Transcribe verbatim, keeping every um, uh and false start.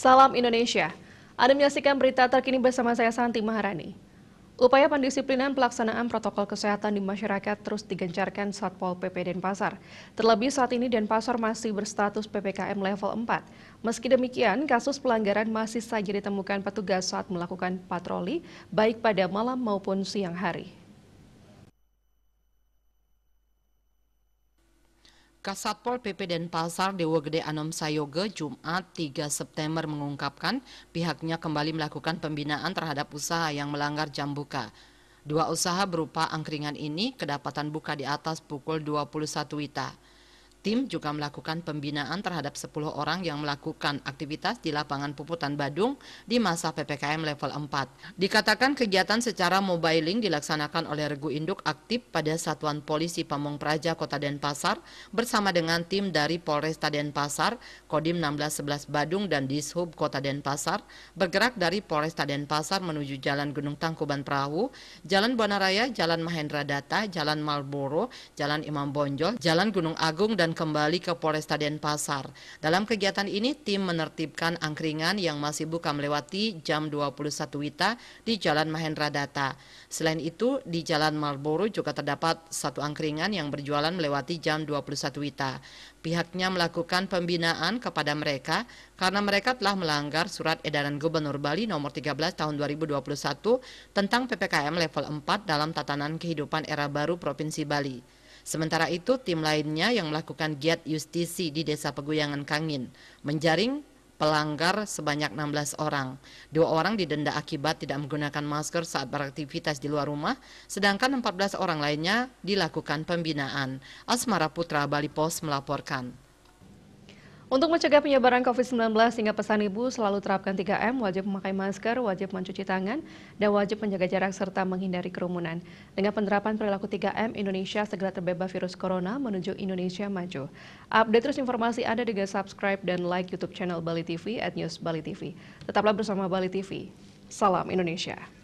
Salam Indonesia. Anda menyaksikan berita terkini bersama saya Santi Maharani. Upaya pendisiplinan pelaksanaan protokol kesehatan di masyarakat terus digencarkan Satpol P P Denpasar. Terlebih saat ini Denpasar masih berstatus P P K M level empat. Meski demikian, kasus pelanggaran masih saja ditemukan petugas saat melakukan patroli, baik pada malam maupun siang hari. Kasatpol P P Denpasar Dewa Gede Anom Sayoga Jumat tiga September mengungkapkan pihaknya kembali melakukan pembinaan terhadap usaha yang melanggar jam buka. Dua usaha berupa angkringan ini kedapatan buka di atas pukul dua puluh satu W I T A. Tim juga melakukan pembinaan terhadap sepuluh orang yang melakukan aktivitas di lapangan Puputan Badung di masa P P K M level empat. Dikatakan kegiatan secara mobiling dilaksanakan oleh regu induk aktif pada Satuan Polisi Pamong Praja Kota Denpasar bersama dengan tim dari Polresta Denpasar, Kodim enam belas sebelas Badung dan Dishub Kota Denpasar bergerak dari Polresta Denpasar menuju Jalan Gunung Tangkuban Perahu, Jalan Bonaraya, Jalan Mahendra Datta, Jalan Marlboro, Jalan Imam Bonjol, Jalan Gunung Agung dan kembali ke Polresta Denpasar. Dalam kegiatan ini, tim menertibkan angkringan yang masih buka melewati jam dua puluh satu W I T A di Jalan Mahendra Datta. Selain itu, di Jalan Marlboro juga terdapat satu angkringan yang berjualan melewati jam dua puluh satu W I T A. Pihaknya melakukan pembinaan kepada mereka karena mereka telah melanggar surat edaran Gubernur Bali nomor tiga belas tahun dua ribu dua puluh satu tentang P P K M level empat dalam tatanan kehidupan era baru Provinsi Bali. Sementara itu, tim lainnya yang melakukan giat justisi di Desa Peguyangan Kangin menjaring pelanggar sebanyak enam belas orang. Dua orang didenda akibat tidak menggunakan masker saat beraktivitas di luar rumah, sedangkan empat belas orang lainnya dilakukan pembinaan. Asmara Putra, Bali Post melaporkan. Untuk mencegah penyebaran COVID sembilan belas hingga pesan ibu, selalu terapkan tiga M, wajib memakai masker, wajib mencuci tangan, dan wajib menjaga jarak serta menghindari kerumunan. Dengan penerapan perilaku tiga M, Indonesia segera terbebas virus corona menuju Indonesia maju. Update terus informasi Anda dengan subscribe dan like YouTube channel Bali T V at News Bali T V. Tetaplah bersama Bali T V. Salam Indonesia.